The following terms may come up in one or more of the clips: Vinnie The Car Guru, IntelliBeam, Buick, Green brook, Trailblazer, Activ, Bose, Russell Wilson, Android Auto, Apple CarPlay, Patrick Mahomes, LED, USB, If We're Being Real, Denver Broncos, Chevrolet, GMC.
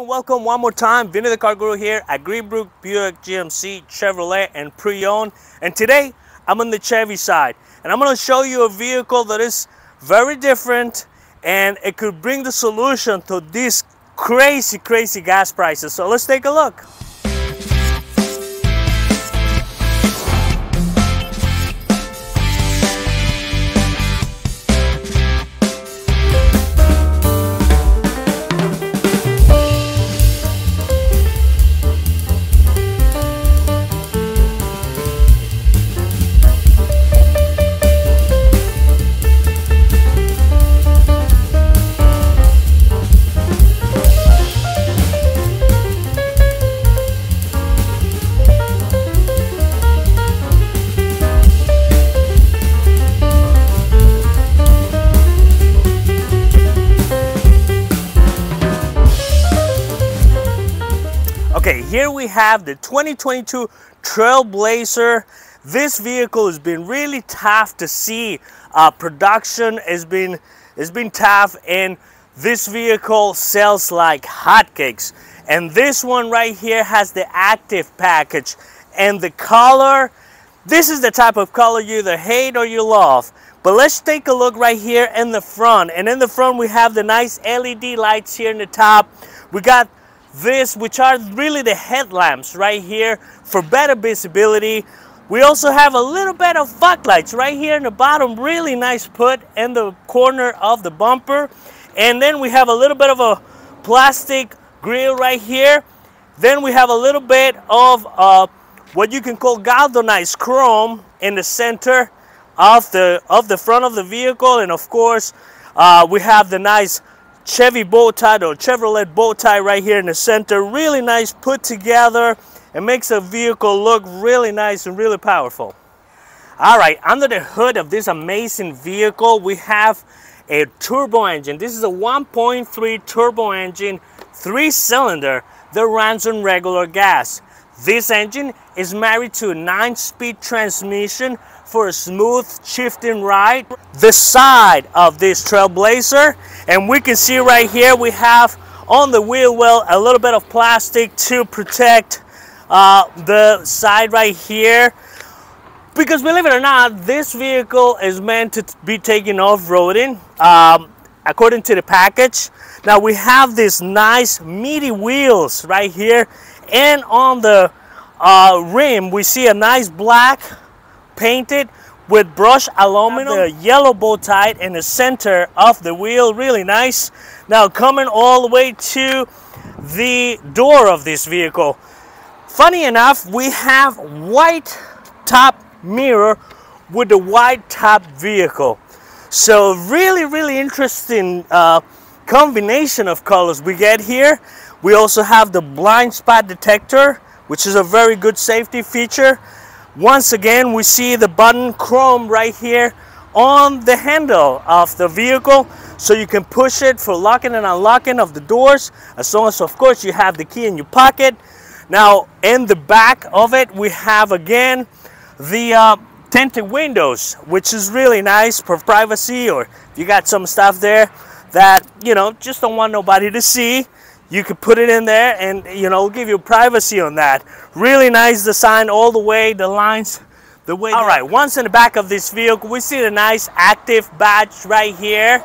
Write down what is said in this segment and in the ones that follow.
Hello and welcome one more time. Vinnie The Car Guru here at Green Brook Buick GMC Chevrolet and Pre-Owned, and today I'm on the Chevy side and I'm going to show you a vehicle that is very different and it could bring the solution to these crazy gas prices. So let's take a look. Okay, here we have the 2022 Trailblazer. This vehicle has been really tough to see. Production has been tough, and this vehicle sells like hotcakes. And this one right here has the Activ package, and the color. This is the type of color you either hate or you love. But let's take a look right here in the front. And in the front we have the nice LED lights here in the top. We got this, which are really the headlamps right here for better visibility. We also have a little bit of fog lights right here in the bottom, really nice put in the corner of the bumper. And then we have a little bit of a plastic grill right here. Then we have a little bit of what you can call galvanized chrome in the center of the front of the vehicle. And of course we have the nice Chevy bow tie or Chevrolet bow tie right here in the center. Really nice put together. It makes a vehicle look really nice and really powerful. All right, under the hood of this amazing vehicle we have a turbo engine. This is a 1.3 turbo engine, 3-cylinder that runs on regular gas. This engine is married to a 9-speed transmission for a smooth shifting ride. The side of this Trailblazer, and we can see right here we have on the wheel well a little bit of plastic to protect the side right here, because believe it or not, this vehicle is meant to be taken off-roading according to the package. Now we have these nice meaty wheels right here, and on the rim we see a nice black painted with brushed aluminum, a yellow bow tie in the center of the wheel, really nice. Now coming all the way to the door of this vehicle, funny enough we have white top mirror with the white top vehicle. So really interesting combination of colors we get here. We also have the blind spot detector, which is a very good safety feature. Once again we see the button chrome right here on the handle of the vehicle, so you can push it for locking and unlocking of the doors, as long as of course you have the key in your pocket. Now in the back of it we have again the tinted windows, which is really nice for privacy, or if you got some stuff there that you know just don't want nobody to see, you could put it in there and you know it'll give you privacy on that. Really nice design all the way, the lines the way. All right, once in the back of this vehicle we see the nice Activ badge right here.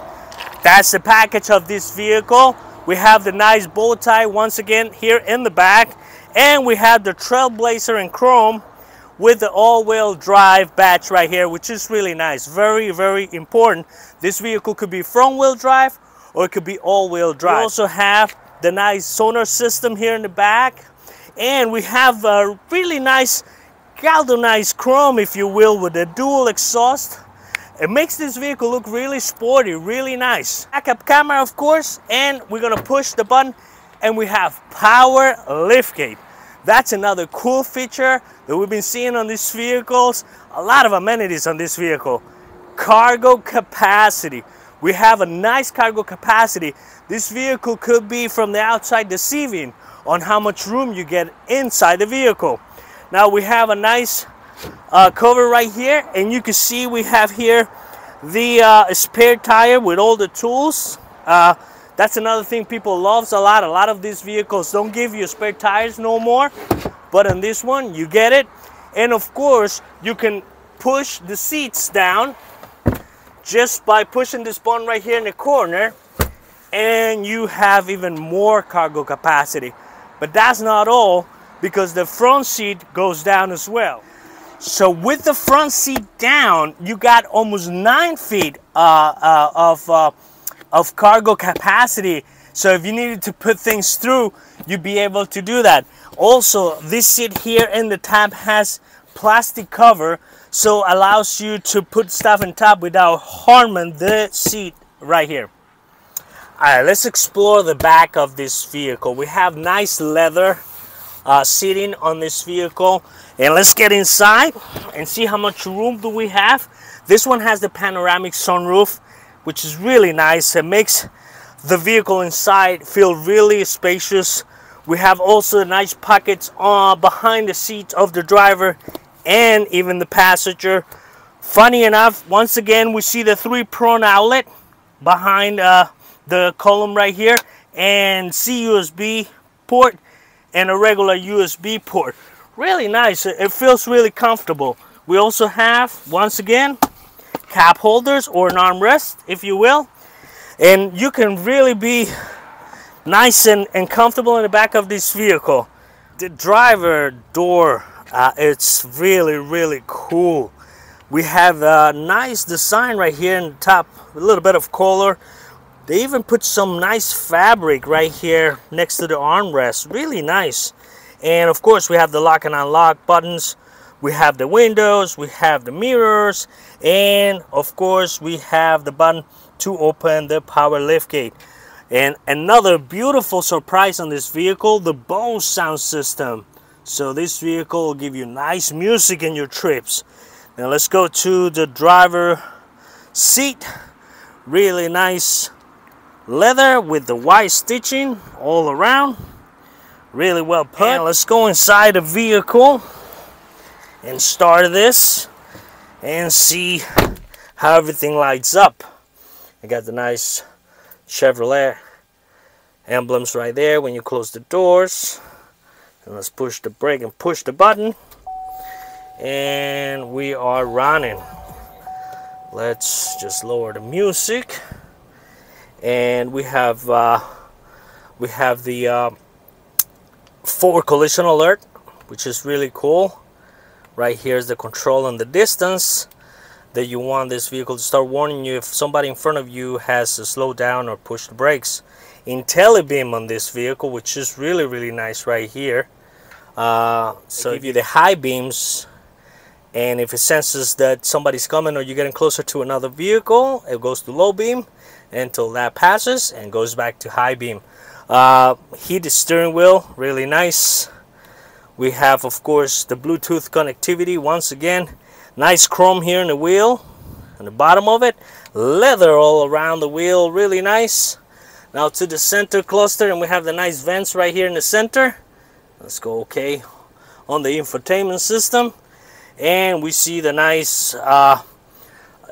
That's the package of this vehicle. We have the nice bow tie once again here in the back, and we have the Trailblazer in chrome with the all-wheel drive badge right here, which is really nice. Very important. This vehicle could be front-wheel drive or it could be all-wheel drive. We also have the nice sonar system here in the back, and we have a really nice galvanized chrome, if you will, with a dual exhaust. It makes this vehicle look really sporty, really nice. Backup camera of course, and we're gonna push the button and we have power liftgate. That's another cool feature that we've been seeing on these vehicles. A lot of amenities on this vehicle. Cargo capacity. We have a nice cargo capacity. This vehicle could be from the outside deceiving on how much room you get inside the vehicle. Now we have a nice cover right here, and you can see we have here the spare tire with all the tools. That's another thing people love a lot. A lot of these vehicles don't give you spare tires no more, but in this one you get it. And of course you can push the seats down just by pushing this button right here in the corner, and you have even more cargo capacity. But that's not all, because the front seat goes down as well. So with the front seat down, you got almost 9 feet of cargo capacity. So if you needed to put things through, you'd be able to do that. Also, this seat here in the top has plastic cover, so allows you to put stuff on top without harming the seat right here. All right, let's explore the back of this vehicle. We have nice leather seating on this vehicle, and let's get inside and see how much room do we have. This one has the panoramic sunroof, which is really nice. It makes the vehicle inside feel really spacious. We have also nice pockets behind the seats of the driver and even the passenger. Funny enough, once again we see the three-prong outlet behind the column right here, and C USB port and a regular USB port. Really nice. It feels really comfortable. We also have, once again, cap holders or an armrest, if you will, and you can really be nice and comfortable in the back of this vehicle. The driver door, it's really cool. We have a nice design right here in the top, a little bit of color. They even put some nice fabric right here next to the armrest. Really nice. And of course we have the lock and unlock buttons. We have the windows, we have the mirrors, and of course we have the button to open the power liftgate. And another beautiful surprise on this vehicle, the Bose sound system. So this vehicle will give you nice music in your trips. Now let's go to the driver seat. Really nice leather with the white stitching all around, really well put. And let's go inside the vehicle and start this and see how everything lights up. I got the nice Chevrolet emblems right there when you close the doors. And let's push the brake and push the button, and we are running. Let's just lower the music. And we have the forward collision alert, which is really cool. Right here is the control on the distance that you want this vehicle to start warning you if somebody in front of you has to slow down or push the brakes. IntelliBeam on this vehicle, which is really nice right here. So give you the high beams, and if it senses that somebody's coming or you're getting closer to another vehicle, it goes to low beam until that passes and goes back to high beam. Heated steering wheel, really nice. We have, of course, the Bluetooth connectivity. Once again, nice chrome here in the wheel, on the bottom of it, leather all around the wheel, really nice. Now to the center cluster, and we have the nice vents right here in the center. Let's go okay on the infotainment system, and we see the nice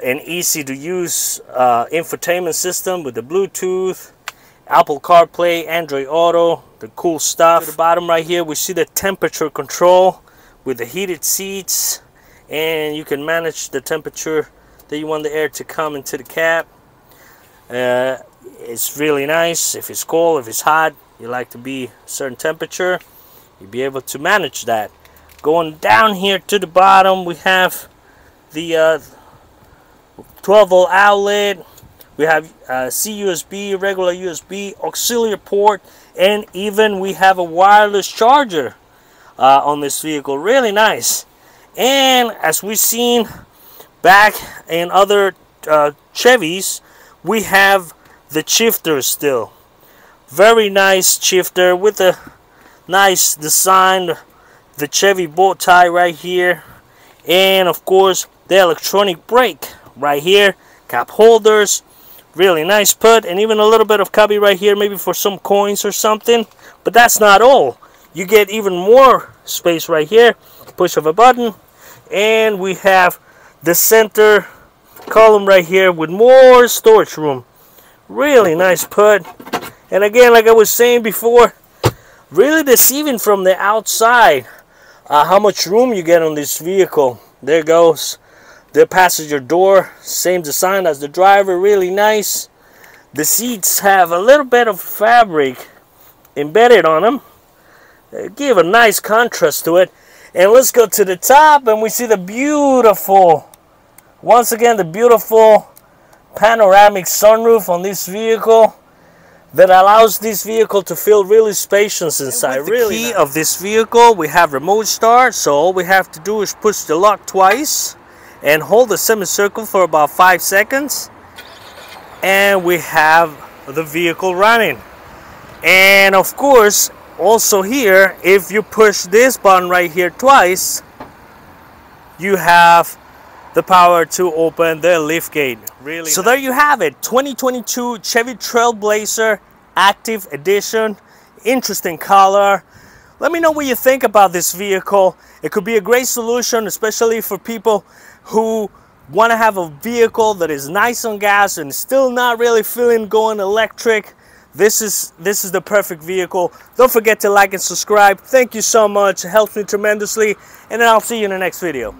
an easy to use infotainment system with the Bluetooth, Apple CarPlay, Android Auto, the cool stuff. At the bottom right here we see the temperature control with the heated seats, and you can manage the temperature that you want the air to come into the cab. It's really nice. If it's cold, if it's hot, you like to be a certain temperature, you'll be able to manage that. Going down here to the bottom, we have the 12-volt outlet. We have C USB, regular USB, auxiliary port, and even we have a wireless charger on this vehicle. Really nice. And as we've seen back in other Chevys, we have the shifter still. Very nice shifter with a nice design, the Chevy bow tie right here, and of course the electronic brake right here, cap holders, really nice put, and even a little bit of cubby right here, maybe for some coins or something. But that's not all. You get even more space right here, push of a button, and we have the center column right here with more storage room. Really nice put. And again, like I was saying before, really deceiving from the outside how much room you get on this vehicle. There goes the passenger door, same design as the driver, really nice. The seats have a little bit of fabric embedded on them. They give a nice contrast to it. And let's go to the top and we see the beautiful, once again, the beautiful panoramic sunroof on this vehicle that allows this vehicle to feel really spacious inside. With the really key of this vehicle, we have remote start, so all we have to do is push the lock twice and hold the semicircle for about 5 seconds, and we have the vehicle running. And of course, also here, if you push this button right here twice, you have the power to open the liftgate. Really, so nice. There you have it, 2022 Chevy Trailblazer Active Edition. Interesting color. Let me know what you think about this vehicle. It could be a great solution, especially for people who want to have a vehicle that is nice on gas and still not really feeling going electric. This is the perfect vehicle. Don't forget to like and subscribe. Thank you so much. It helps me tremendously. And then I'll see you in the next video.